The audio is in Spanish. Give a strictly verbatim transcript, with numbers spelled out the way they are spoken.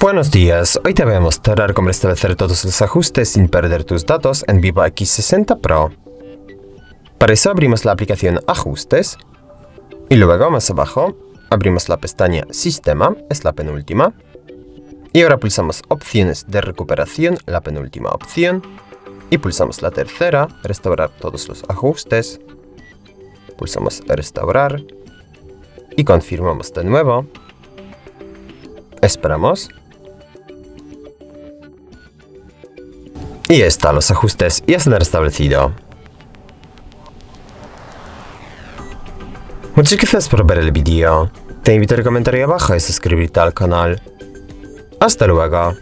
Buenos días, hoy te voy a mostrar cómo restablecer todos los ajustes sin perder tus datos en Vivo X sesenta Pro. Para eso abrimos la aplicación Ajustes y luego más abajo abrimos la pestaña Sistema, es la penúltima, y ahora pulsamos Opciones de recuperación, la penúltima opción, y pulsamos la tercera, Restaurar todos los ajustes. Pulsamos Restaurar y confirmamos de nuevo. Esperamos. Y ya están los ajustes, ya se han restablecido. Muchas gracias por ver el vídeo. Te invito a comentar abajo y suscribirte al canal. Hasta luego.